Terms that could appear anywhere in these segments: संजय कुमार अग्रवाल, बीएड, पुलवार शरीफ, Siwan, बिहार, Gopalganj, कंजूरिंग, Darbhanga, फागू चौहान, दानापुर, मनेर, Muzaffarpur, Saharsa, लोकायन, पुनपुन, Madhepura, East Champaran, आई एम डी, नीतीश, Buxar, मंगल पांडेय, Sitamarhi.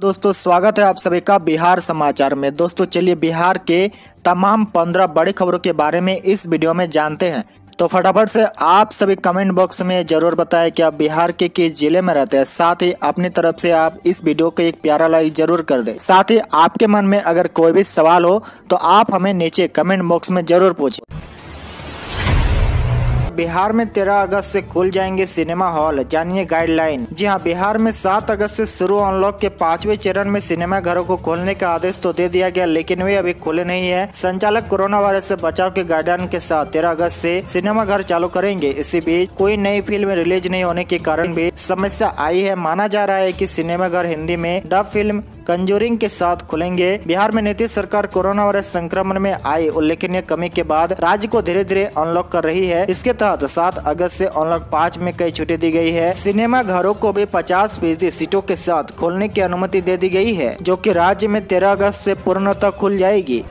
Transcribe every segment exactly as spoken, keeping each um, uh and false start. दोस्तों स्वागत है आप सभी का बिहार समाचार में। दोस्तों चलिए बिहार के तमाम पंद्रह बड़ी खबरों के बारे में इस वीडियो में जानते हैं। तो फटाफट से आप सभी कमेंट बॉक्स में जरूर बताएं कि आप बिहार के किस जिले में रहते हैं। साथ ही अपनी तरफ से आप इस वीडियो को एक प्यारा लाइक जरूर कर दें। साथ ही आपके मन में अगर कोई भी सवाल हो तो आप हमें नीचे कमेंट बॉक्स में जरूर पूछें। बिहार में तेरह अगस्त से खुल जाएंगे सिनेमा हॉल, जानिए गाइडलाइन। जी हां, बिहार में सात अगस्त से शुरू अनलॉक के पांचवें चरण में सिनेमा घरों को खोलने का आदेश तो दे दिया गया, लेकिन वे अभी खुले नहीं है। संचालक कोरोना वायरस से बचाव के गाइडलाइन के साथ तेरह अगस्त से सिनेमा घर चालू करेंगे। इसी बीच कोई नई फिल्म रिलीज नहीं होने के कारण भी समस्या आई है। माना जा रहा है कि सिनेमा घर हिंदी में डब फिल्म कंजूरिंग के साथ खुलेंगे। बिहार में नीतीश सरकार कोरोना वायरस संक्रमण में आई उल्लेखनीय कमी के बाद राज्य को धीरे धीरे अनलॉक कर रही है। इसके तहत सात अगस्त से अनलॉक पाँच में कई छुट्टी दी गई है। सिनेमा घरों को भी पचास फीसदी सीटों के साथ खोलने की अनुमति दे दी गई है, जो कि राज्य में तेरह अगस्त से पूर्णतः खुल जाएगी।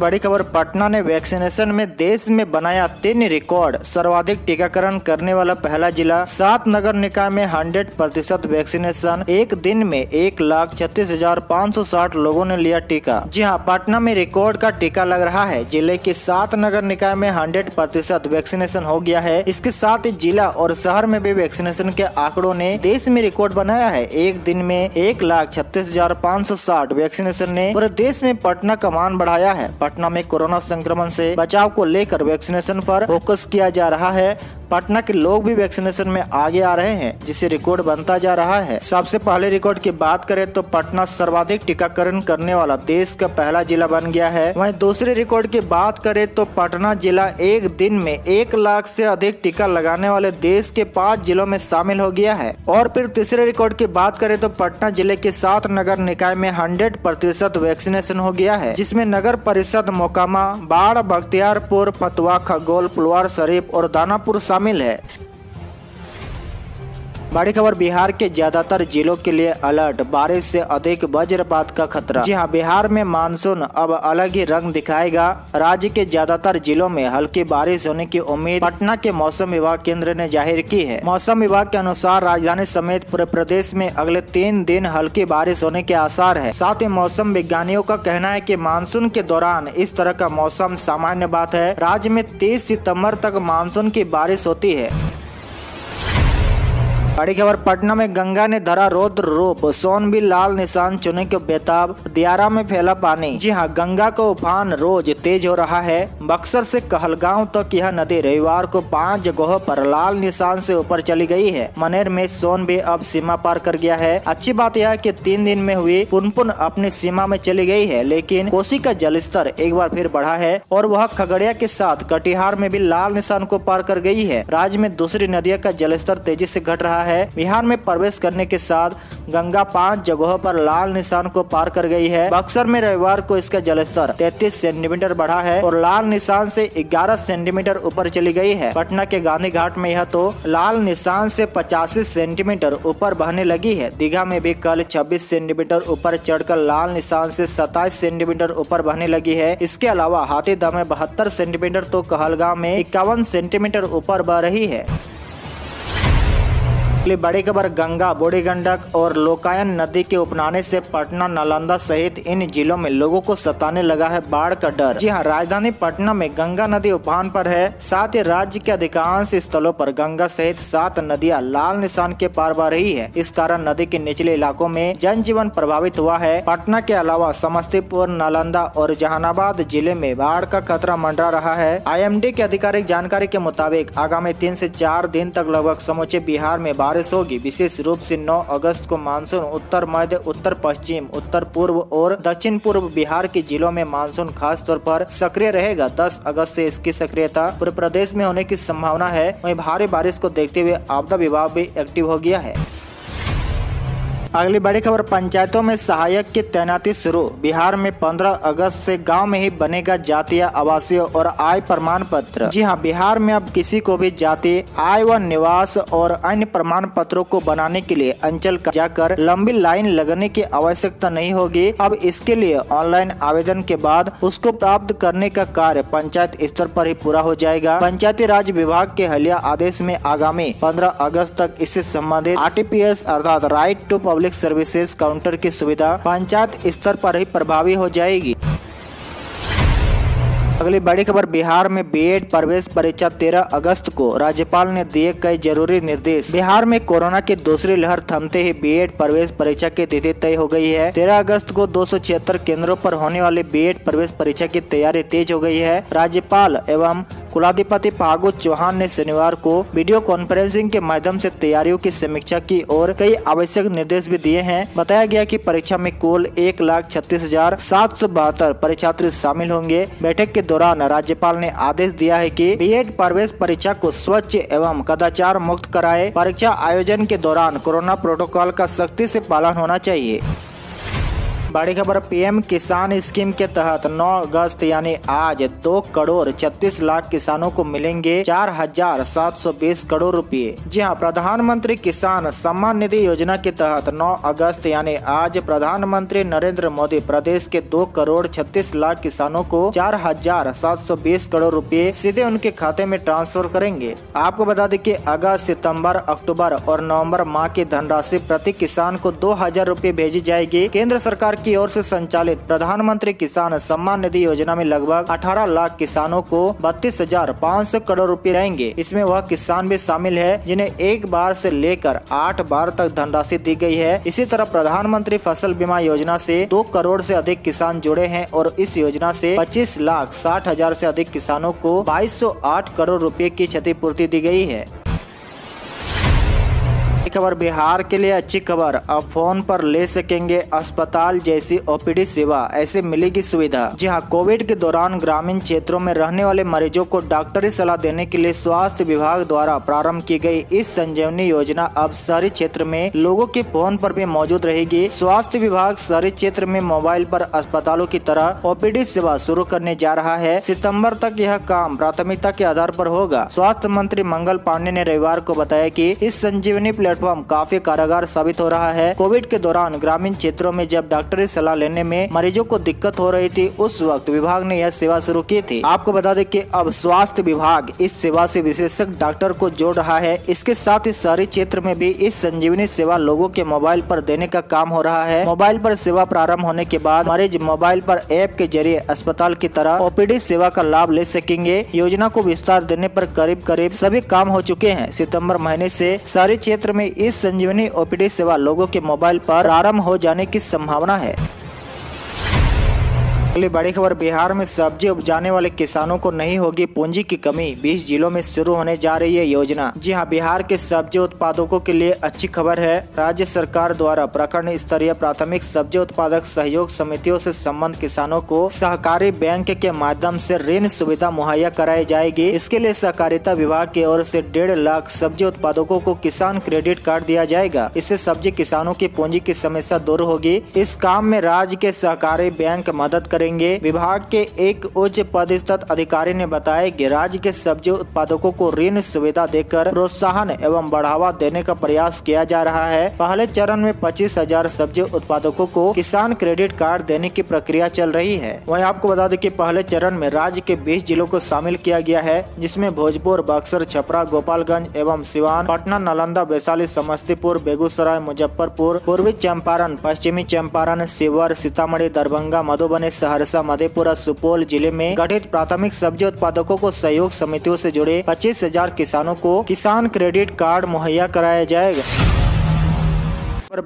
बड़ी खबर, पटना ने वैक्सीनेशन में देश में बनाया तीन रिकॉर्ड, सर्वाधिक टीकाकरण करने वाला पहला जिला। सात नगर निकाय में सौ प्रतिशत वैक्सीनेशन, एक दिन में एक लाख छत्तीस हजार पाँच सौ साठ लोगों ने लिया टीका। जी हां, पटना में रिकॉर्ड का टीका लग रहा है। जिले के सात नगर निकाय में सौ प्रतिशत वैक्सीनेशन हो गया है। इसके साथ ही जिला और शहर में भी वैक्सीनेशन के आंकड़ों ने देश में रिकॉर्ड बनाया है। एक दिन में एक लाख छत्तीस हजार पाँच सौ साठ वैक्सीनेशन ने पूरे देश में पटना का मान बढ़ाया है। पटना में कोरोना संक्रमण से बचाव को लेकर वैक्सीनेशन पर फोकस किया जा रहा है। पटना के लोग भी वैक्सीनेशन में आगे आ रहे हैं, जिससे रिकॉर्ड बनता जा रहा है। सबसे पहले रिकॉर्ड की बात करें तो पटना सर्वाधिक टीकाकरण करने वाला देश का पहला जिला बन गया है। वहीं दूसरे रिकॉर्ड की बात करें तो पटना जिला एक दिन में एक लाख से अधिक टीका लगाने वाले देश के पाँच जिलों में शामिल हो गया है। और फिर तीसरे रिकॉर्ड की बात करें तो पटना जिले के सात नगर निकाय में हंड्रेड प्रतिशत वैक्सीनेशन हो गया है, जिसमे नगर परिषद मोकामा, बाढ़, बख्तियारपुर, फतुहा, खगोल, पुलवार शरीफ और दानापुर शामिल है। बड़ी खबर, बिहार के ज्यादातर जिलों के लिए अलर्ट, बारिश से अधिक वज्रपात का खतरा। जी हां, बिहार में मानसून अब अलग ही रंग दिखाएगा। राज्य के ज्यादातर जिलों में हल्की बारिश होने की उम्मीद पटना के मौसम विभाग केंद्र ने जाहिर की है। मौसम विभाग के अनुसार राजधानी समेत पूरे प्रदेश में अगले तीन दिन हल्की बारिश होने के आसार है। साथ ही मौसम विज्ञानियों का कहना है की मानसून के दौरान इस तरह का मौसम सामान्य बात है। राज्य में तीस सितम्बर तक मानसून की बारिश होती है। बड़ी खबर, पटना में गंगा ने धरा रौद्र रूप, सोन भी लाल निशान चुने के बेताब, दियारा में फैला पानी। जी हां, गंगा का उफान रोज तेज हो रहा है। बक्सर से कहलगांव तक तो यह नदी रविवार को पांच जगहों पर लाल निशान से ऊपर चली गई है। मनेर में सोन भी अब सीमा पार कर गया है। अच्छी बात यह है कि तीन दिन में हुई पुनपुन अपनी सीमा में चली गई है, लेकिन कोसी का जलस्तर एक बार फिर बढ़ा है और वह खगड़िया के साथ कटिहार में भी लाल निशान को पार कर गयी है। राज्य में दूसरी नदियों का जलस्तर तेजी से घट रहा है है। बिहार में प्रवेश करने के साथ गंगा पांच जगहों पर लाल निशान को पार कर गई है। बक्सर में रविवार को इसका जलस्तर तैंतीस सेंटीमीटर बढ़ा है और लाल निशान से ग्यारह सेंटीमीटर ऊपर चली गई है। पटना के गांधी घाट में यह तो लाल निशान से पचासी सेंटीमीटर ऊपर बहने लगी है। दीघा में भी कल छब्बीस सेंटीमीटर ऊपर चढ़कर लाल निशान से सत्ताईस सेंटीमीटर ऊपर बहने लगी है। इसके अलावा हाथीदह में बहत्तर सेंटीमीटर तो कहलगांव में इक्यावन सेंटीमीटर ऊपर बह रही है। बड़ी खबर, गंगा, बूढ़ी गंडक और लोकायन नदी के उपनाने से पटना, नालंदा सहित इन जिलों में लोगों को सताने लगा है बाढ़ का डर। जी हां, राजधानी पटना में गंगा नदी उफान पर है। साथ ही राज्य के अधिकांश स्थलों पर गंगा सहित सात नदियां लाल निशान के पार बह रही है। इस कारण नदी के निचले इलाकों में जनजीवन प्रभावित हुआ है। पटना के अलावा समस्तीपुर, नालंदा और जहानाबाद जिले में बाढ़ का खतरा मंडरा रहा है। आई एम डी के आधिकारिक जानकारी के मुताबिक आगामी तीन से चार दिन तक लगभग समूचे बिहार में बारिश होगी। विशेष रूप से नौ अगस्त को मानसून उत्तर मध्य, उत्तर पश्चिम, उत्तर पूर्व और दक्षिण पूर्व बिहार के जिलों में मानसून खास तौर पर सक्रिय रहेगा। दस अगस्त से इसकी सक्रियता पूरे प्रदेश में होने की संभावना है। वहीं भारी बारिश को देखते हुए आपदा विभाग भी एक्टिव हो गया है। अगली बड़ी खबर, पंचायतों में सहायक की तैनाती शुरू। बिहार में पंद्रह अगस्त से गांव में ही बनेगा जातीय, आवासीय और आय प्रमाण पत्र। जी हां, बिहार में अब किसी को भी जाति, आय व निवास और अन्य प्रमाण पत्रों को बनाने के लिए अंचल जाकर लंबी लाइन लगने की आवश्यकता नहीं होगी। अब इसके लिए ऑनलाइन आवेदन के बाद उसको प्राप्त करने का कार्य पंचायत स्तर पर ही पूरा हो जाएगा। पंचायती राज विभाग के हालिया आदेश में आगामी पंद्रह अगस्त तक इससे सम्बन्धित आर टी पी एस अर्थात right to public public services counter की सुविधा पंचायत स्तर पर ही प्रभावी हो जाएगी। अगली बड़ी खबर बिहार में बीएड प्रवेश परीक्षा तेरह अगस्त को राज्यपाल ने दिए कई जरूरी निर्देश। बिहार में कोरोना की दूसरी लहर थमते ही बीएड प्रवेश परीक्षा की तिथि तय हो गई है। तेरह अगस्त को दो सौ छिहत्तर केंद्रों पर होने वाली बीएड प्रवेश परीक्षा की तैयारी तेज हो गई है। राज्यपाल एवं कुलाधिपति फागू चौहान ने शनिवार को वीडियो कॉन्फ्रेंसिंग के माध्यम से तैयारियों की समीक्षा की और कई आवश्यक निर्देश भी दिए हैं। बताया गया कि परीक्षा में कुल एक लाख छत्तीस हजार सात सौ बहत्तर परीक्षार्थी शामिल होंगे। बैठक के दौरान राज्यपाल ने आदेश दिया है कि बीएड प्रवेश परीक्षा को स्वच्छ एवं कदाचार मुक्त कराए। परीक्षा आयोजन के दौरान कोरोना प्रोटोकॉल का सख्ती से पालन होना चाहिए। बड़ी खबर पीएम किसान स्कीम के तहत नौ अगस्त यानी आज दो करोड़ छत्तीस लाख किसानों को मिलेंगे चार हजार सात सौ बीस करोड़ रुपए। जी हां, प्रधानमंत्री किसान सम्मान निधि योजना के तहत नौ अगस्त यानी आज प्रधानमंत्री नरेंद्र मोदी प्रदेश के दो करोड़ छत्तीस लाख किसानों को चार हजार सात सौ बीस करोड़ रुपए सीधे उनके खाते में ट्रांसफर करेंगे। आपको बता दें कि अगस्त, सितम्बर, अक्टूबर और नवम्बर माह की धनराशि प्रति किसान को दो हजार रुपए भेजी जाएगी। केंद्र सरकार की ओर से संचालित प्रधानमंत्री किसान सम्मान निधि योजना में लगभग अठारह लाख किसानों को बत्तीस हजार पाँच सौ करोड़ रुपए रहेंगे। इसमें वह किसान भी शामिल है जिन्हें एक बार से लेकर आठ बार तक धनराशि दी गई है। इसी तरह प्रधानमंत्री फसल बीमा योजना से दो करोड़ से अधिक किसान जुड़े हैं और इस योजना से पच्चीस लाख साठ हजार से अधिक किसानों को बाईस सौ आठ करोड़ रुपए की क्षतिपूर्ति दी गई है। खबर बिहार के लिए अच्छी खबर, अब फोन पर ले सकेंगे अस्पताल जैसी ओपीडी सेवा, ऐसे मिलेगी सुविधा। जी हां, कोविड के दौरान ग्रामीण क्षेत्रों में रहने वाले मरीजों को डॉक्टरी सलाह देने के लिए स्वास्थ्य विभाग द्वारा प्रारंभ की गई इस संजीवनी योजना अब शहरी क्षेत्र में लोगों के फोन पर भी मौजूद रहेगी। स्वास्थ्य विभाग शहरी क्षेत्र में मोबाइल पर अस्पतालों की तरह ओपीडी सेवा शुरू करने जा रहा है। सितम्बर तक यह काम प्राथमिकता के आधार पर होगा। स्वास्थ्य मंत्री मंगल पांडेय ने रविवार को बताया कि इस संजीवनी प्लेटफॉर्म काफी कारगर साबित हो रहा है। कोविड के दौरान ग्रामीण क्षेत्रों में जब डॉक्टरी सलाह लेने में मरीजों को दिक्कत हो रही थी, उस वक्त विभाग ने यह सेवा शुरू की थी। आपको बता दें कि अब स्वास्थ्य विभाग इस सेवा से विशेषज्ञ डॉक्टर को जोड़ रहा है। इसके साथ ही शहरी क्षेत्र में भी इस संजीवनी सेवा लोगों के मोबाइल पर देने का काम हो रहा है। मोबाइल पर सेवा प्रारंभ होने के बाद मरीज मोबाइल पर ऐप के जरिए अस्पताल की तरह ओपीडी सेवा का लाभ ले सकेंगे। योजना को विस्तार देने पर करीब करीब सभी काम हो चुके हैं। सितम्बर महीने से शहरी क्षेत्र में इस संजीवनी ओपीडी सेवा लोगों के मोबाइल पर आरंभ हो जाने की संभावना है। अगली बड़ी खबर बिहार में सब्जी उपजाने वाले किसानों को नहीं होगी पूंजी की कमी, बीस जिलों में शुरू होने जा रही है योजना। जी हां, बिहार के सब्जी उत्पादकों के लिए अच्छी खबर है। राज्य सरकार द्वारा प्रखंड स्तरीय प्राथमिक सब्जी उत्पादक सहयोग समितियों से संबद्ध किसानों को सहकारी बैंक के माध्यम से ऋण सुविधा मुहैया कराई जाएगी। इसके लिए सहकारिता विभाग की ओर से डेढ़ लाख सब्जी उत्पादकों को किसान क्रेडिट कार्ड दिया जाएगा। इससे सब्जी किसानों की पूंजी की समस्या दूर होगी। इस काम में राज्य के सहकारी बैंक मदद विभाग के एक उच्च पदस्थ अधिकारी ने बताया कि राज्य के सब्जी उत्पादकों को ऋण सुविधा देकर प्रोत्साहन एवं बढ़ावा देने का प्रयास किया जा रहा है। पहले चरण में पच्चीस हजार सब्जी उत्पादकों को किसान क्रेडिट कार्ड देने की प्रक्रिया चल रही है। वहीं आपको बता दें कि पहले चरण में राज्य के बीस जिलों को शामिल किया गया है, जिसमें भोजपुर, बक्सर, छपरा, गोपालगंज एवं सिवान, पटना, नालंदा, वैशाली, समस्तीपुर, बेगूसराय, मुजफ्फरपुर, पूर्वी चंपारण, पश्चिमी चंपारण, शिवर, सीतामढ़ी, दरभंगा, मधुबनी, सहरसा, मधेपुरा, सुपौल जिले में गठित प्राथमिक सब्जी उत्पादकों को सहयोग समितियों से जुड़े पच्चीस हजार किसानों को किसान क्रेडिट कार्ड मुहैया कराया जाएगा।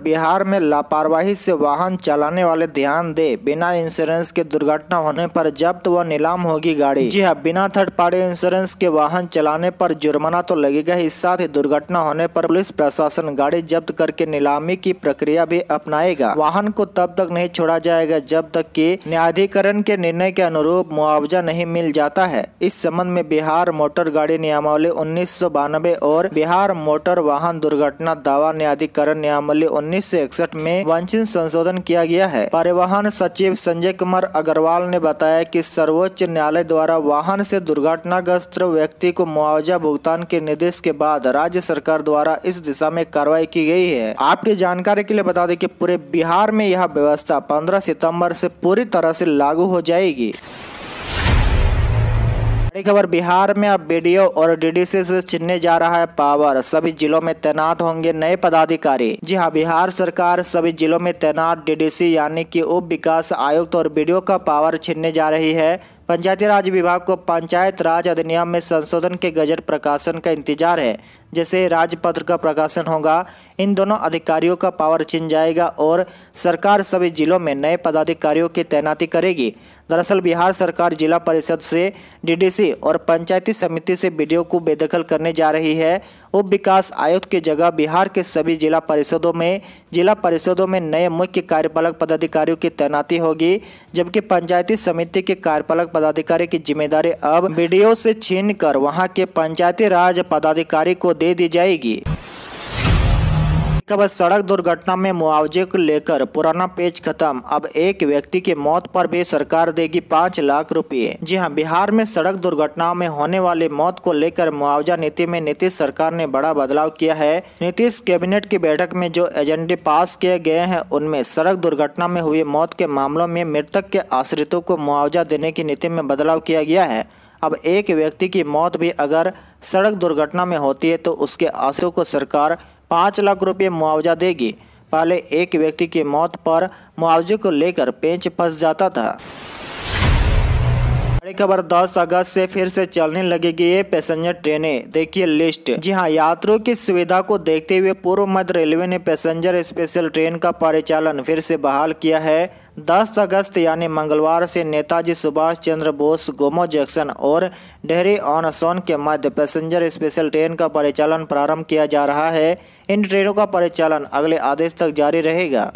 बिहार में लापरवाही से वाहन चलाने वाले ध्यान दे, बिना इंश्योरेंस के दुर्घटना होने पर जब्त व नीलाम होगी गाड़ी। जी हां, बिना थर्ड पार्टी इंश्योरेंस के वाहन चलाने पर जुर्माना तो लगेगा ही, साथ ही दुर्घटना होने पर पुलिस प्रशासन गाड़ी जब्त करके नीलामी की प्रक्रिया भी अपनाएगा। वाहन को तब तक नहीं छोड़ा जाएगा जब तक कि न्यायाधिकरण के निर्णय के अनुरूप मुआवजा नहीं मिल जाता है। इस संबंध में बिहार मोटर गाड़ी नियमावली उन्नीस सौ बानवे और बिहार मोटर वाहन दुर्घटना दावा न्यायाधिकरण नियमावली उन्नीस सौ इकसठ में वांछित संशोधन किया गया है। परिवहन सचिव संजय कुमार अग्रवाल ने बताया कि सर्वोच्च न्यायालय द्वारा वाहन से दुर्घटनाग्रस्त व्यक्ति को मुआवजा भुगतान के निर्देश के बाद राज्य सरकार द्वारा इस दिशा में कार्रवाई की गई है। आपकी जानकारी के लिए बता दें कि पूरे बिहार में यह व्यवस्था पंद्रह सितम्बर से पूरी तरह से लागू हो जाएगी। एक खबर बिहार में अब बीडीओ और डीडीसी से छीनने जा रहा है पावर, सभी जिलों में तैनात होंगे नए पदाधिकारी। जी हां, बिहार सरकार सभी जिलों में तैनात डीडीसी यानी कि उप विकास आयुक्त और बीडीओ का पावर छीनने जा रही है। पंचायती राज विभाग को पंचायत राज अधिनियम में संशोधन के गजट प्रकाशन का इंतजार है। जैसे राजपत्र का प्रकाशन होगा, इन दोनों अधिकारियों का पावर छिन जाएगा और सरकार सभी जिलों में नए पदाधिकारियों की तैनाती करेगी। दरअसल बिहार सरकार जिला परिषद से डीडीसी और पंचायती समिति से बीडीओ को बेदखल करने जा रही है। उप विकास आयुक्त की जगह बिहार के सभी जिला परिषदों में जिला परिषदों में नए मुख्य कार्यपालक पदाधिकारियों की तैनाती होगी, जबकि पंचायती समिति के कार्यपालक पदाधिकारी की जिम्मेदारी अब बीडीओ से छीनकर वहां के पंचायती राज पदाधिकारी को दे दी जाएगी। खबर सड़क दुर्घटना में मुआवजे को लेकर पुराना पेच खत्म, अब एक व्यक्ति की मौत पर भी सरकार देगी पाँच लाख रुपए। जी हां, बिहार में सड़क दुर्घटनाओं में होने वाले मौत को लेकर मुआवजा नीति में नीतीश सरकार ने बड़ा बदलाव किया है। नीतीश कैबिनेट की बैठक में जो एजेंडे पास किए गए हैं उनमें सड़क दुर्घटना में हुई मौत के मामलों में मृतक के आश्रितों को मुआवजा देने की नीति में बदलाव किया गया है। अब एक व्यक्ति की मौत भी अगर सड़क दुर्घटना में होती है तो उसके आश्रितों को सरकार पाँच लाख रुपये मुआवजा देगी। पहले एक व्यक्ति की मौत पर मुआवजे को लेकर पेंच फंस जाता था। बड़ी खबर, दस अगस्त से फिर से चलने लगेगी ये पैसेंजर ट्रेनें, देखिए लिस्ट। जी हां, यात्रियों की सुविधा को देखते हुए पूर्व मध्य रेलवे ने पैसेंजर स्पेशल ट्रेन का परिचालन फिर से बहाल किया है। दस अगस्त यानी मंगलवार से नेताजी सुभाष चंद्र बोस, गोमो जैक्शन और डेहरी ऑन सोन के मध्य पैसेंजर स्पेशल ट्रेन का परिचालन प्रारंभ किया जा रहा है। इन ट्रेनों का परिचालन अगले आदेश तक जारी रहेगा।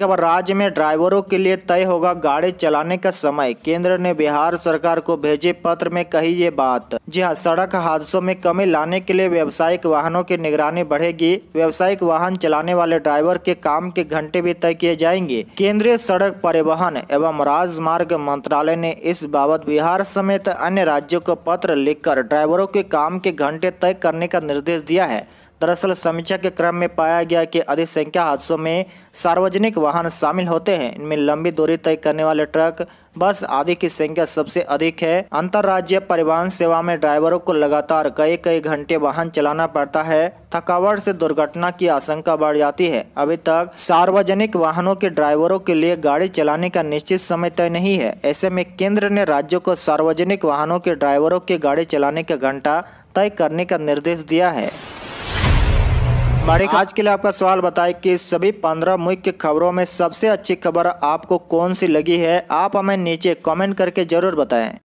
खबर, राज्य में ड्राइवरों के लिए तय होगा गाड़ी चलाने का समय, केंद्र ने बिहार सरकार को भेजे पत्र में कही ये बात। जी हां, सड़क हादसों में कमी लाने के लिए व्यावसायिक वाहनों की निगरानी बढ़ेगी। व्यावसायिक वाहन चलाने वाले ड्राइवर के काम के घंटे भी तय किए जाएंगे। केंद्रीय सड़क परिवहन एवं राजमार्ग मंत्रालय ने इस बाबत बिहार समेत अन्य राज्यों को पत्र लिखकर ड्राइवरों के काम के घंटे तय करने का निर्देश दिया है। दरअसल समीक्षा के क्रम में पाया गया कि अधिक संख्या हादसों में सार्वजनिक वाहन शामिल होते हैं। इनमें लंबी दूरी तय करने वाले ट्रक, बस आदि की संख्या सबसे अधिक है। अंतर्राज्यीय परिवहन सेवा में ड्राइवरों को लगातार कई कई घंटे वाहन चलाना पड़ता है। थकावट से दुर्घटना की आशंका बढ़ जाती है। अभी तक सार्वजनिक वाहनों के ड्राइवरों के लिए गाड़ी चलाने का निश्चित समय तय नहीं है। ऐसे में केंद्र ने राज्यों को सार्वजनिक वाहनों के ड्राइवरों के गाड़ी चलाने का घंटा तय करने का निर्देश दिया है। बड़ी आज के लिए आपका सवाल बताएं कि सभी पंद्रह मुख्य खबरों में सबसे अच्छी खबर आपको कौन सी लगी है। आप हमें नीचे कमेंट करके जरूर बताएं।